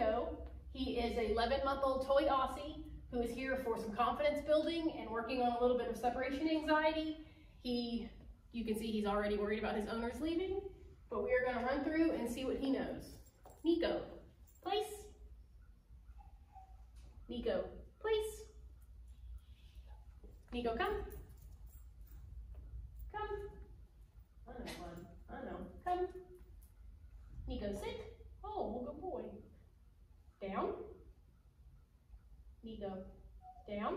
Niko. He is an 11-month-old Toy Aussie who is here for some confidence building and working on a little bit of separation anxiety. You can see he's already worried about his owners leaving, but we are going to run through and see what he knows. Niko, place. Niko, place. Niko, come. Come. I don't know. Come. Niko, sit. Oh, good boy. Down. Niko, down.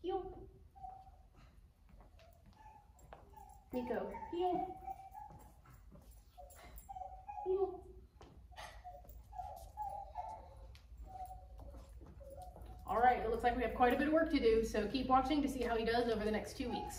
Heel. Niko, heel. Heel. All right, it looks like we have quite a bit of work to do, so keep watching to see how he does over the next 2 weeks.